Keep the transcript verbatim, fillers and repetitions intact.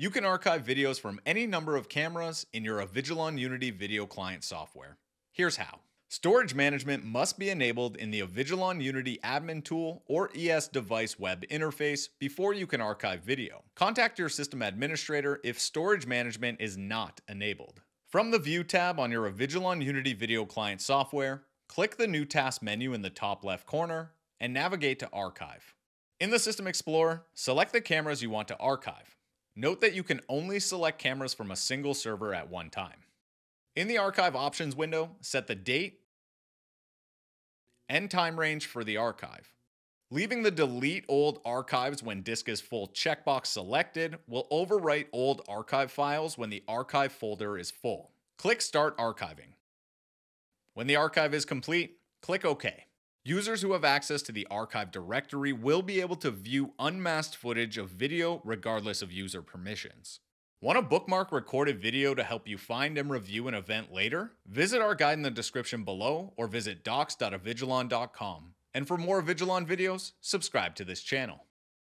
You can archive videos from any number of cameras in your Avigilon Unity video client software. Here's how. Storage management must be enabled in the Avigilon Unity admin tool or E S device web interface before you can archive video. Contact your system administrator if storage management is not enabled. From the View tab on your Avigilon Unity video client software, click the New Task menu in the top left corner and navigate to Archive. In the System Explorer, select the cameras you want to archive. Note that you can only select cameras from a single server at one time. In the Archive Options window, set the date and time range for the archive. Leaving the Delete Old Archives When Disk Is Full checkbox selected will overwrite old archive files when the archive folder is full. Click Start Archiving. When the archive is complete, click OK. Users who have access to the archive directory will be able to view unmasked footage of video regardless of user permissions. Want to bookmark recorded video to help you find and review an event later? Visit our guide in the description below or visit docs dot avigilon dot com. And for more Avigilon videos, subscribe to this channel.